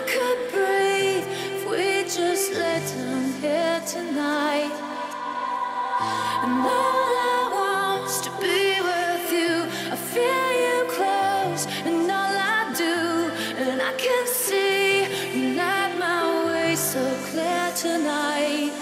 I could breathe if we just let them here tonight. And all I want's to be with you. I feel you close, and all I do, and I can see you light my way so clear tonight.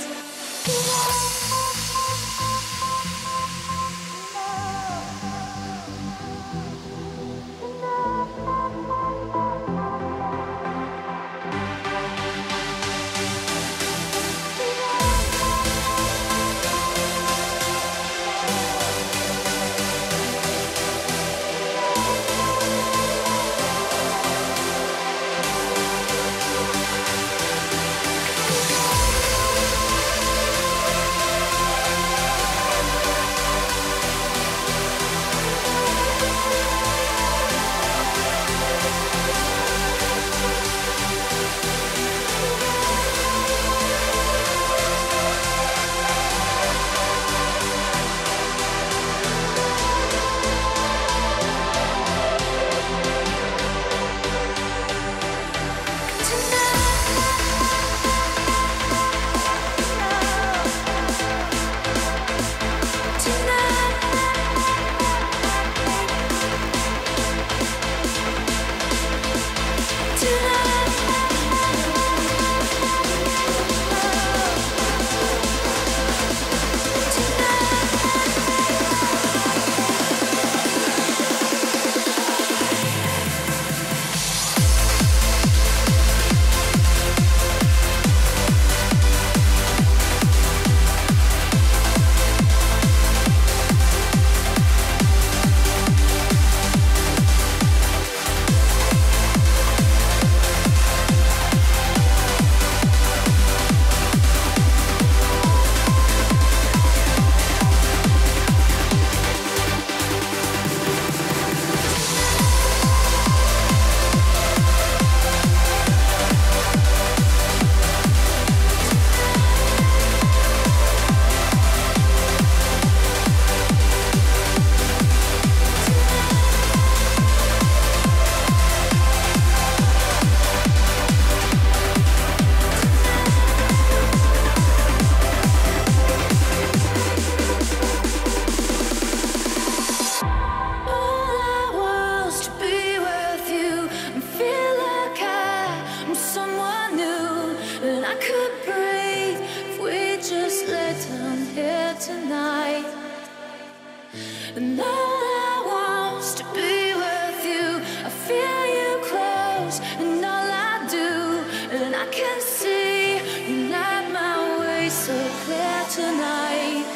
And all I want's to be with you. I feel you close, and all I do, and I can see you light my way so clear tonight.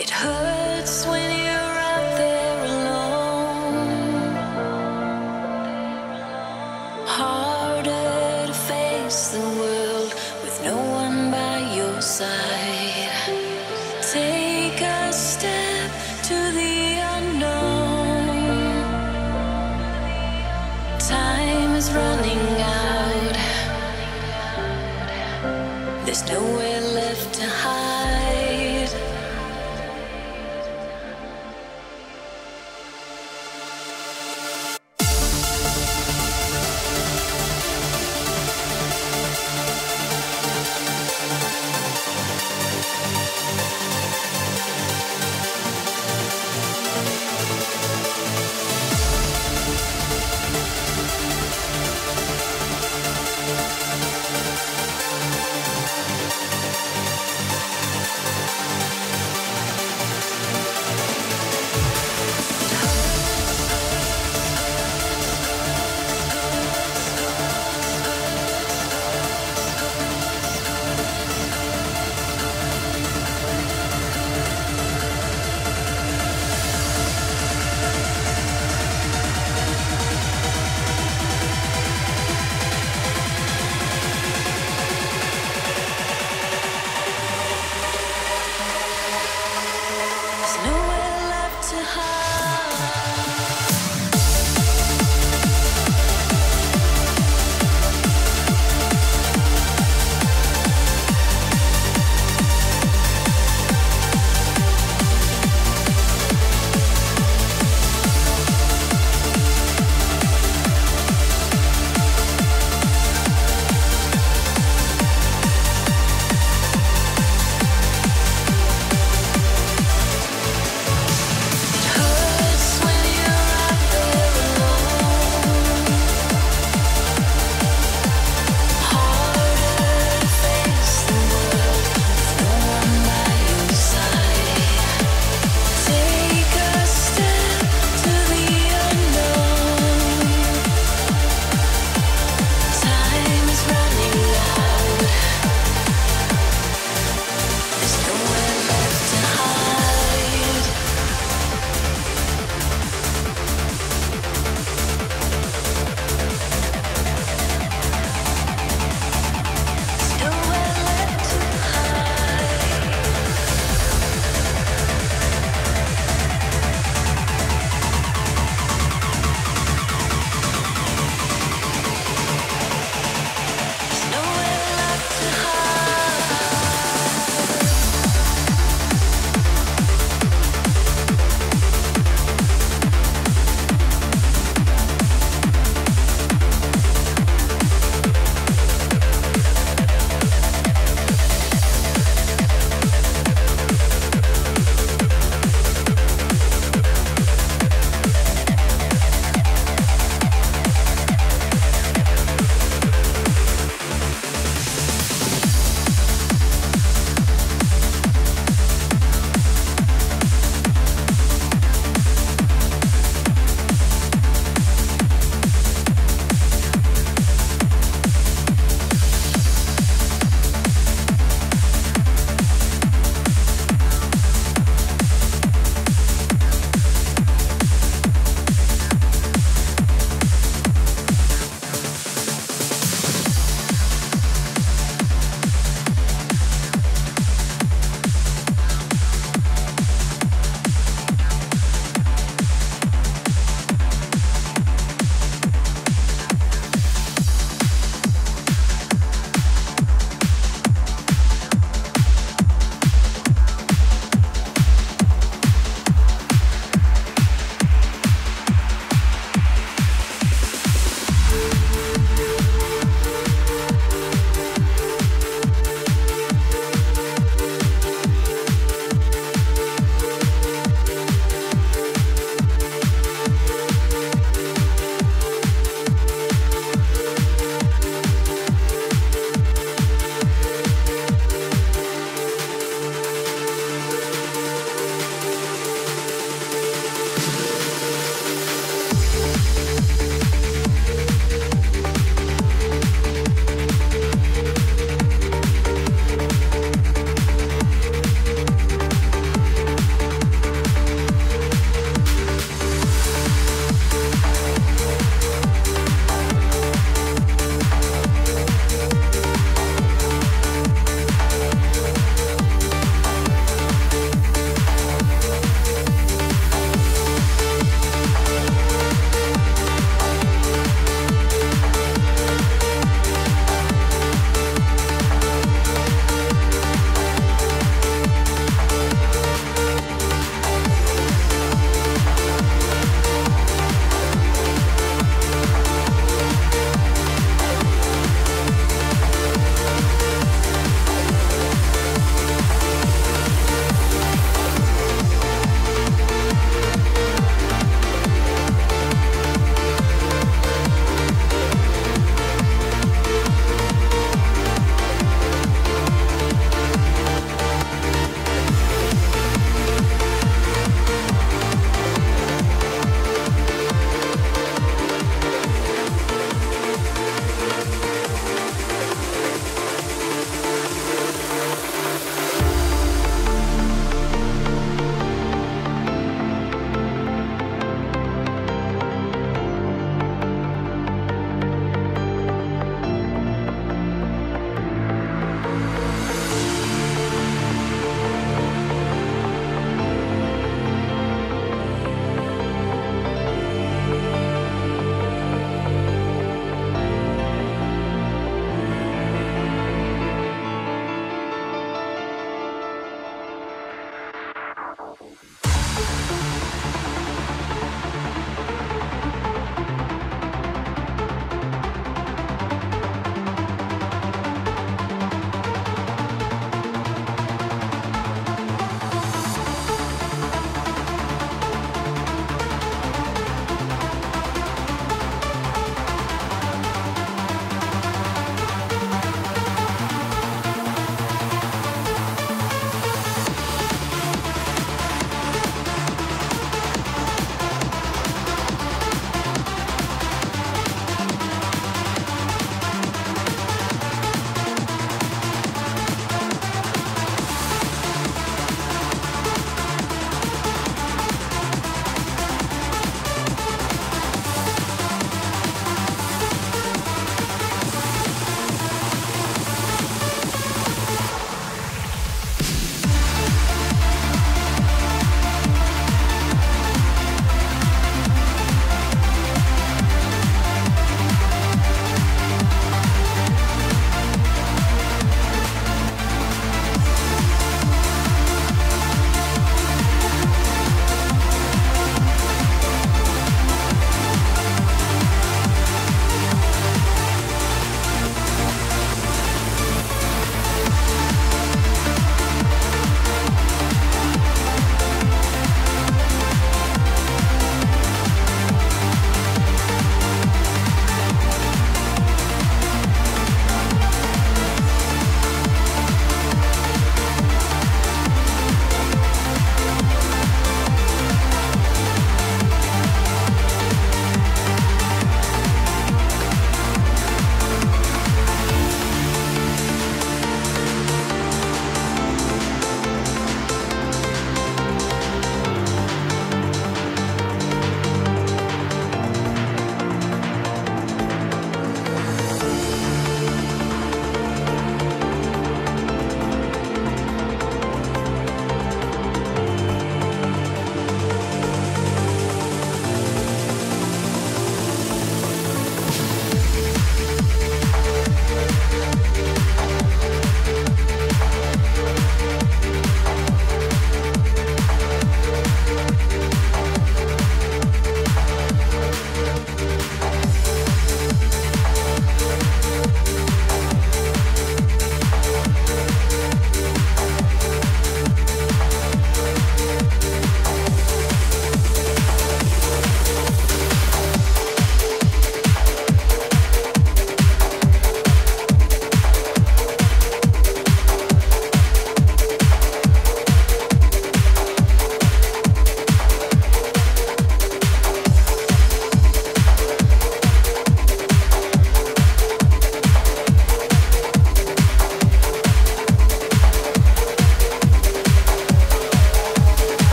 It hurts when you're out there alone, harder to face the world with no one by your side. Take a step to the unknown, time is running out, there's nowhere left to hide.